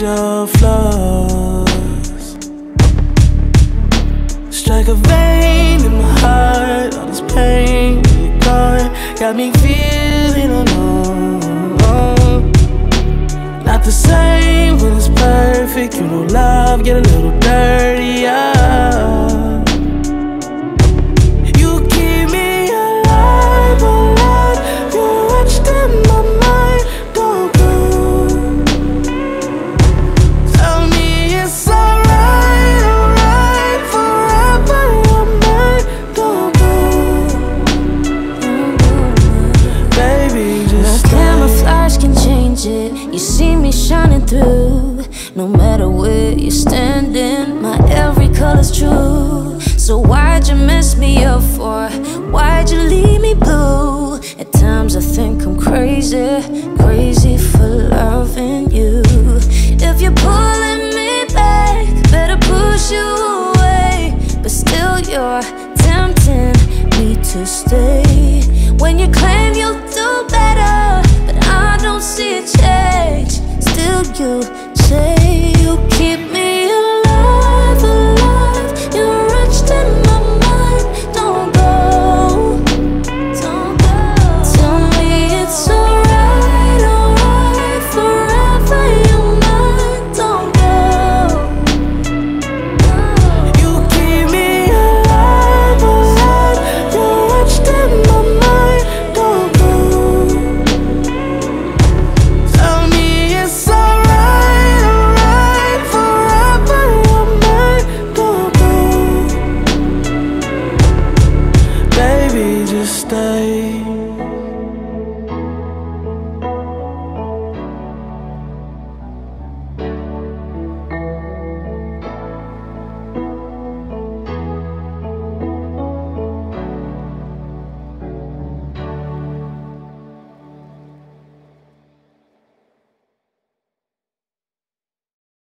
change your flaws. Strike a vein in my heart, all this pain you're gone, got me feeling alone. Not the same when it's perfect, you know love get a little dirtier. You see me shining through, no matter where you're standing, my every color's true. So why'd you mess me up for? Why'd you leave me blue? At times I think I'm crazy, crazy for loving you. If you're pulling me back, better push you away, but still you're tempting me to stay. When you claim you'll do better, but I don't see a change, still you say you keep me alive, alive. You're etched in my mind, don't go, tell me it's alright, forever you're mine, don't go. You keep me alive, alive, you're etched in my mind. Stay.